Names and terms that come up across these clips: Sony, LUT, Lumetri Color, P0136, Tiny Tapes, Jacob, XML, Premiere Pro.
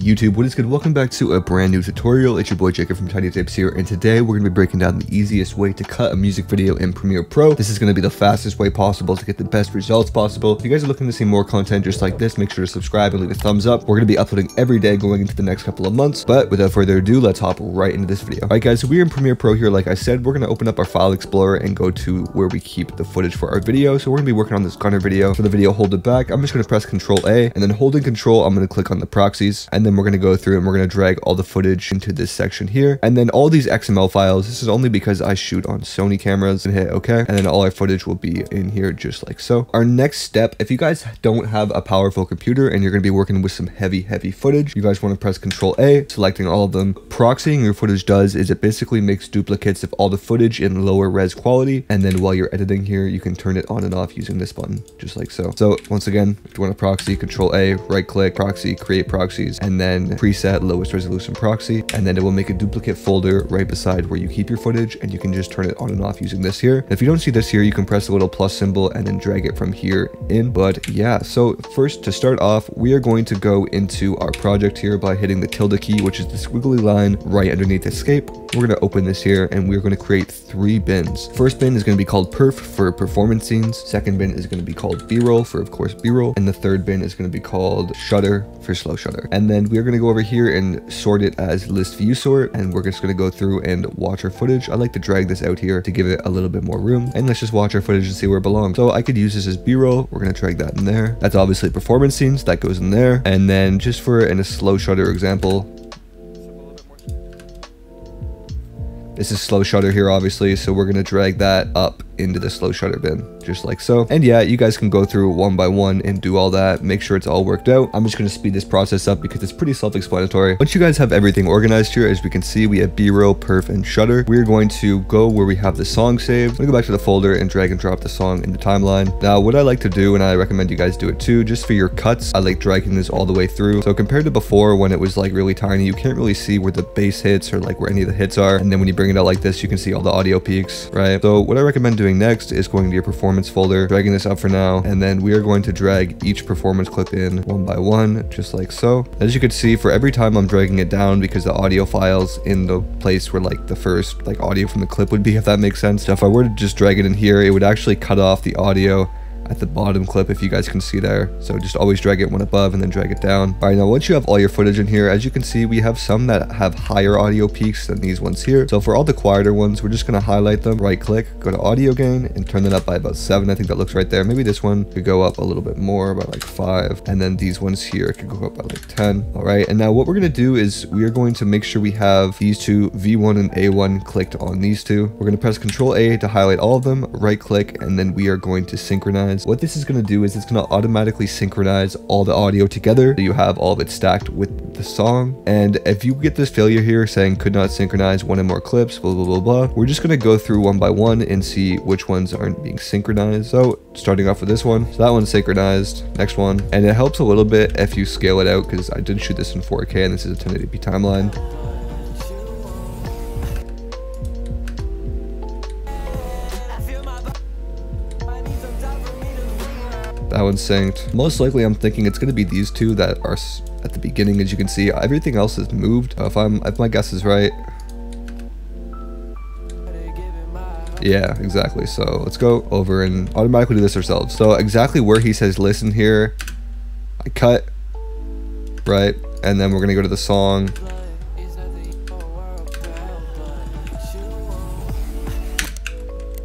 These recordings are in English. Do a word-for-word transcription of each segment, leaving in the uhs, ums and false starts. YouTube, what is good? Welcome back to a brand new tutorial. It's your boy Jacob from Tiny Tapes here, and today we're going to be breaking down the easiest way to cut a music video in Premiere Pro. This is going to be the fastest way possible to get the best results possible. If you guys are looking to see more content just like this, make sure to subscribe and leave a thumbs up. We're going to be uploading every day going into the next couple of months, but without further ado, let's hop right into this video. Alright guys, so we're in Premiere Pro here. Like I said, we're going to open up our file explorer and go to where we keep the footage for our video. So we're going to be working on this gunner video. For the video, hold it back. I'm just going to press Control A, and then holding Control, I'm going to click on the proxies, and then we're going to go through and we're going to drag all the footage into this section here, and then all these X M L files. This is only because I shoot on Sony cameras, and hit okay, and then all our footage will be in here just like so. Our next step, if you guys don't have a powerful computer and you're going to be working with some heavy heavy footage, you guys want to press Control A, selecting all of them. Proxying your footage does is it basically makes duplicates of all the footage in lower res quality, and then while you're editing here you can turn it on and off using this button just like so. So once again, if you want to proxy, Control A, right click, proxy, create proxies, and then preset lowest resolution proxy, and then it will make a duplicate folder right beside where you keep your footage, and you can just turn it on and off using this here. If you don't see this here, you can press the little plus symbol and then drag it from here in. But yeah, so first to start off, we are going to go into our project here by hitting the tilde key, which is the squiggly line right underneath escape. We're going to open this here, and we're going to create three bins. First bin is going to be called perf for performance scenes. Second bin is going to be called b-roll for, of course, b-roll, and the third bin is going to be called shutter for slow shutter. And then we're going to go over here and sort it as list view sort, and we're just going to go through and watch our footage. I like to drag this out here to give it a little bit more room, and let's just watch our footage and see where it belongs. So I could use this as b-roll. We're going to drag that in there. That's obviously performance scenes, that goes in there. And then just for in a slow shutter example, this is slow shutter here obviously, so we're going to drag that up into the slow shutter bin just like so. And yeah, you guys can go through one by one and do all that, make sure it's all worked out. I'm just going to speed this process up because it's pretty self-explanatory. Once you guys have everything organized here, as we can see, we have b-roll, perf, and shutter. We're going to go where we have the song saved. I'm gonna go back to the folder and drag and drop the song in the timeline. Now what I like to do, and I recommend you guys do it too, just for your cuts, I like dragging this all the way through. So compared to before when it was like really tiny, you can't really see where the bass hits or like where any of the hits are, and then when you bring it out like this, you can see all the audio peaks, right? So what I recommend doing next is going to your performance folder, dragging this up for now, and then we are going to drag each performance clip in one by one just like so. As you can see, for every time I'm dragging it down, because the audio files in the place where like the first like audio from the clip would be, if that makes sense. So if I were to just drag it in here, it would actually cut off the audio at the bottom clip, if you guys can see there. So just always drag it one above and then drag it down. All right, now once you have all your footage in here, as you can see, we have some that have higher audio peaks than these ones here. So for all the quieter ones, we're just going to highlight them, right click, go to audio gain, and turn that up by about seven. I think that looks right there. Maybe this one could go up a little bit more by like five, and then these ones here could go up by like ten. All right, and now what we're going to do is we are going to make sure we have these two V one and A one clicked on these two. We're going to press Control A to highlight all of them, right click, and then we are going to synchronize. What this is going to do is it's going to automatically synchronize all the audio together, so you have all of it stacked with the song. And if you get this failure here saying could not synchronize one and more clips, blah blah blah blah, we're just going to go through one by one and see which ones aren't being synchronized. So starting off with this one, so that one's synchronized, next one, and it helps a little bit if you scale it out, because I did shoot this in four K and this is a ten eighty p timeline. That one's synced. Most likely I'm thinking it's going to be these two that are at the beginning. As you can see, everything else is moved. If I'm, if my guess is right. Yeah, exactly. So let's go over and automatically do this ourselves. So exactly where he says listen here, I cut, right? And then we're going to go to the song.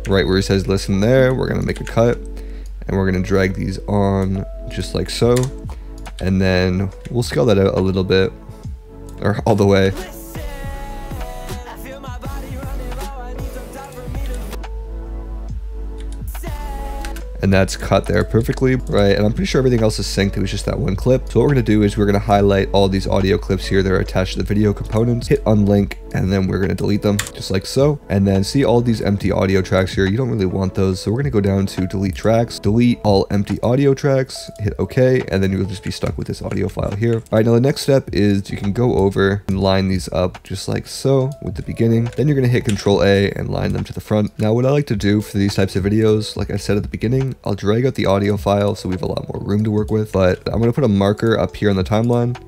Right where he says listen there, we're going to make a cut. And we're going to drag these on just like so, and then we'll scale that out a little bit, or all the way. And that's cut there perfectly, right? And I'm pretty sure everything else is synced. It was just that one clip. So what we're going to do is we're going to highlight all these audio clips here that are attached to the video components, hit unlink, and then we're going to delete them just like so. And then see all these empty audio tracks here. You don't really want those. So we're going to go down to delete tracks, delete all empty audio tracks, hit okay. And then you'll just be stuck with this audio file here. All right, now the next step is you can go over and line these up just like so with the beginning. Then you're going to hit Control A and line them to the front. Now what I like to do for these types of videos, like I said at the beginning, I'll drag out the audio file so we have a lot more room to work with, but I'm going to put a marker up here on the timeline.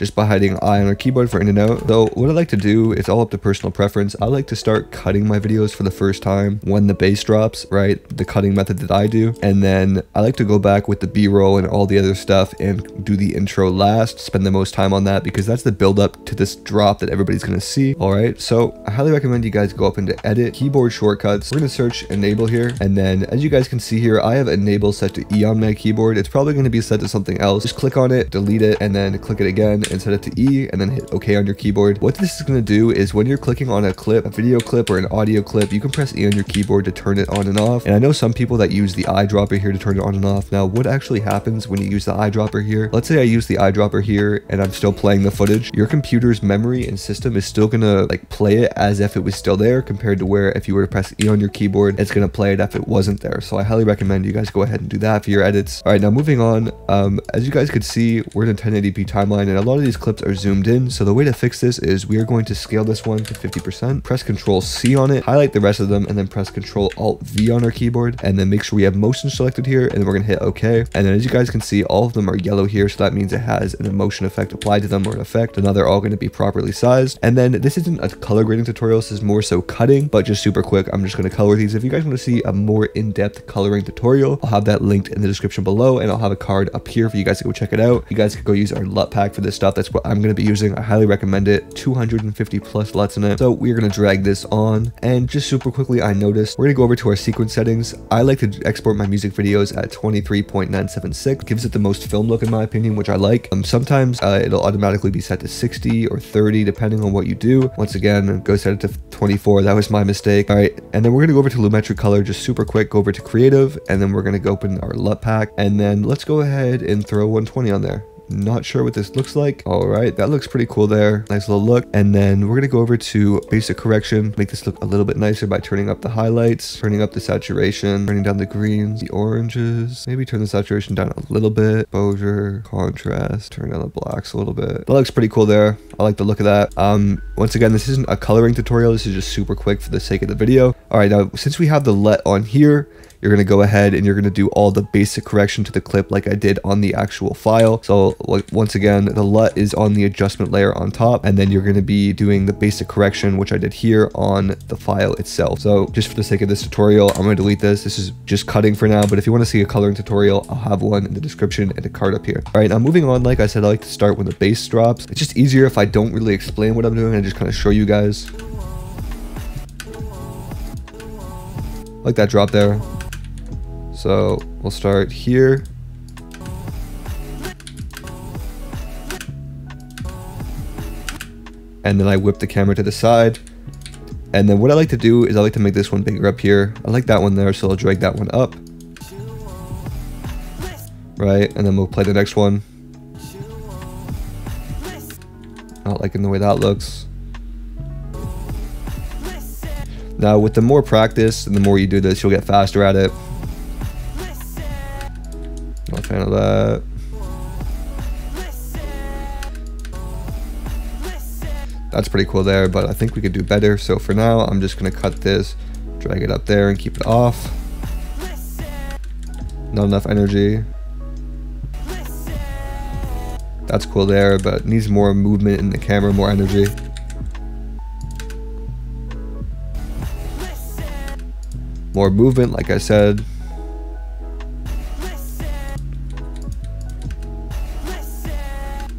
just by hiding I on our keyboard for in and out. Though what I like to do, it's all up to personal preference. I like to start cutting my videos for the first time when the bass drops, right? The cutting method that I do. And then I like to go back with the B-roll and all the other stuff and do the intro last, spend the most time on that because that's the build up to this drop that everybody's gonna see. All right, so I highly recommend you guys go up into edit, keyboard shortcuts. We're gonna search enable here. And then as you guys can see here, I have enable set to E on my keyboard. It's probably gonna be set to something else. Just click on it, delete it, and then click it again and set it to E and then hit okay on your keyboard. What this is gonna do is when you're clicking on a clip, a video clip or an audio clip, you can press E on your keyboard to turn it on and off. And I know some people that use the eyedropper here to turn it on and off. Now, what actually happens when you use the eyedropper here? Let's say I use the eyedropper here and I'm still playing the footage. Your computer's memory and system is still gonna like play it as if it was still there compared to where if you were to press E on your keyboard, it's gonna play it if it wasn't there. So I highly recommend you guys go ahead and do that for your edits. All right, now moving on. Um, as you guys could see, we're in a ten eighty p timeline and a lot of these clips are zoomed in. So the way to fix this is we are going to scale this one to fifty percent, press Control C on it, highlight the rest of them, and then press Control Alt V on our keyboard. And then make sure we have motion selected here and then we're gonna hit okay. And then as you guys can see, all of them are yellow here. So that means it has an emotion effect applied to them or an effect. And now they're all gonna be properly sized. And then this isn't a color grading tutorial. This is more so cutting, but just super quick. I'm just gonna color these. If you guys wanna see a more in-depth coloring tutorial, I'll have that linked in the description below and I'll have a card up here for you guys to go check it out. You guys could go use our L U T pack for this stuff. That's what I'm gonna be using. I highly recommend it. two hundred fifty plus L U Ts in it. So we're gonna drag this on and just super quickly, I noticed we're gonna go over to our sequence settings. I like to export my music videos at twenty-three point nine seven six. Gives it the most film look in my opinion, which I like. Um, sometimes uh, it'll automatically be set to sixty or thirty depending on what you do. Once again, go set it to twenty-four. That was my mistake. All right, and then we're gonna go over to Lumetri Color just super quick. Go over to Creative and then we're gonna go open our L U T pack and then let's go ahead and throw one twenty on there. Not sure what this looks like. All right, that looks pretty cool there. Nice little look. And then we're gonna go over to basic correction, make this look a little bit nicer by turning up the highlights, turning up the saturation, turning down the greens, the oranges, maybe turn the saturation down a little bit, exposure, contrast, turn down the blacks a little bit. That looks pretty cool there. I like the look of that. Um, once again, this isn't a coloring tutorial. This is just super quick for the sake of the video. All right, now since we have the L U T on here, you're gonna go ahead and you're gonna do all the basic correction to the clip like I did on the actual file. So once again, the L U T is on the adjustment layer on top, and then you're gonna be doing the basic correction, which I did here on the file itself. So just for the sake of this tutorial, I'm gonna delete this. This is just cutting for now, but if you wanna see a coloring tutorial, I'll have one in the description and a card up here. All right, now moving on, like I said, I like to start when the bass drops. It's just easier if I don't really explain what I'm doing and just kind of show you guys. I like that drop there. So we'll start here. And then I whip the camera to the side. And then what I like to do is I like to make this one bigger up here. I like that one there, so I'll drag that one up. Right, and then we'll play the next one. Not liking the way that looks. Now with the more practice and the more you do this, you'll get faster at it. Not a fan of that. That's pretty cool there, but I think we could do better. So for now, I'm just gonna cut this, drag it up there and keep it off. Not enough energy. That's cool there, but needs more movement in the camera, more energy. More movement, like I said.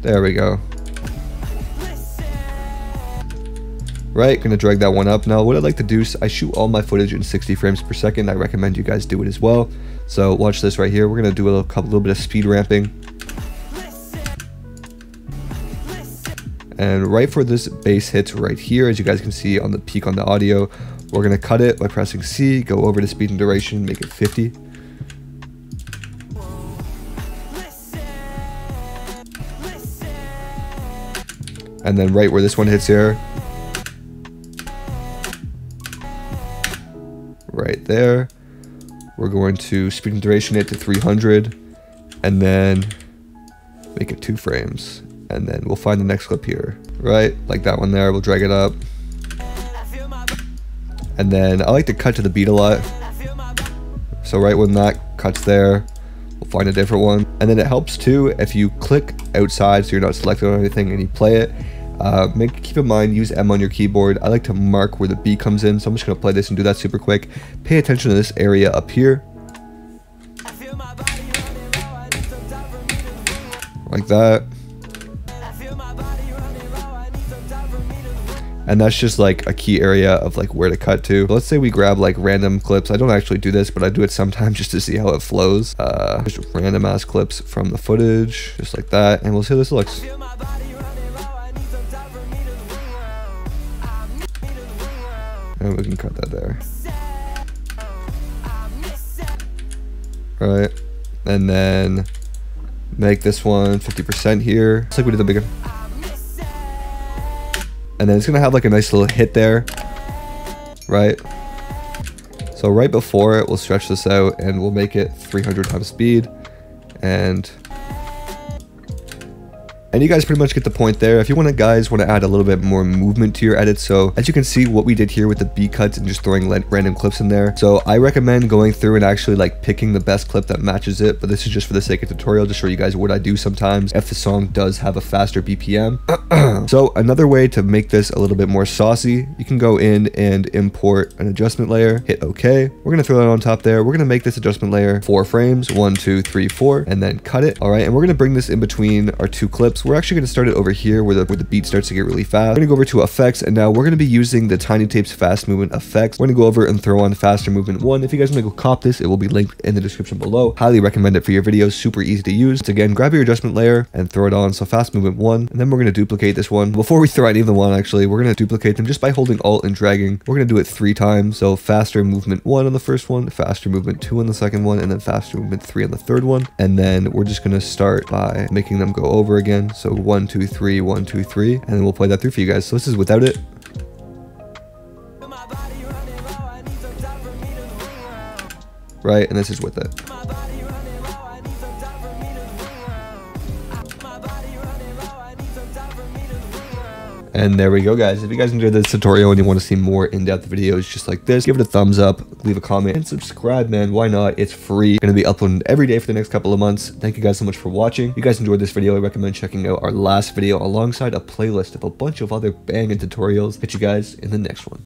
There we go. Right, gonna drag that one up. Now what I like to do is I shoot all my footage in sixty frames per second. I recommend you guys do it as well. So watch this right here. We're gonna do a little, couple, little bit of speed ramping. And right for this bass hits right here, as you guys can see on the peak on the audio, we're gonna cut it by pressing C, go over to speed and duration, make it fifty. And then right where this one hits here. Right there. We're going to speed and duration it to three hundred and then make it two frames. And then we'll find the next clip here. Right, like that one there, we'll drag it up. And then I like to cut to the beat a lot. So right when that cuts there, we'll find a different one. And then it helps too if you click outside so you're not selected on anything and you play it. Uh, make, keep in mind, use M on your keyboard. I like to mark where the B comes in, so I'm just going to play this and do that super quick. Pay attention to this area up here. Like that. And that's just like a key area of like where to cut to. But let's say we grab like random clips. I don't actually do this, but I do it sometimes just to see how it flows. Uh, just random ass clips from the footage, just like that. And we'll see how this looks. And we can cut that there. Right. And then make this one fifty percent here. It's like we did the bigger. And then it's gonna have like a nice little hit there, right? So right before it, we'll stretch this out and we'll make it three hundred times speed. And and you guys pretty much get the point there. If you want to guys want to add a little bit more movement to your edit, so as you can see what we did here with the B cuts and just throwing random clips in there. So I recommend going through and actually like picking the best clip that matches it. But this is just for the sake of tutorial to show you guys what I do sometimes if the song does have a faster B P M. So another way to make this a little bit more saucy, you can go in and import an adjustment layer, hit OK. We're gonna throw that on top there. We're gonna make this adjustment layer four frames, one, two, three, four, and then cut it. All right, and we're gonna bring this in between our two clips. We're actually gonna start it over here where the, where the beat starts to get really fast. We're gonna go over to effects, and now we're gonna be using the Tiny Tapes fast movement effects. We're gonna go over and throw on faster movement one. If you guys wanna go cop this, it will be linked in the description below. Highly recommend it for your videos, super easy to use. So again, grab your adjustment layer and throw it on. So fast movement one, and then we're gonna duplicate this one. Before we throw any of them on, actually, we're gonna duplicate them just by holding alt and dragging. We're gonna do it three times. So faster movement one on the first one, faster movement two on the second one, and then faster movement three on the third one. And then we're just gonna start by making them go over again. So one, two, three, one, two, three, and then we'll play that through for you guys. So this is without it. Right, and this is with it. And there we go, guys. If you guys enjoyed this tutorial and you want to see more in-depth videos just like this, give it a thumbs up, leave a comment, and subscribe, man. Why not? It's free. Gonna be uploading every day for the next couple of months. Thank you guys so much for watching. If you guys enjoyed this video, I recommend checking out our last video alongside a playlist of a bunch of other banging tutorials. Catch you guys in the next one.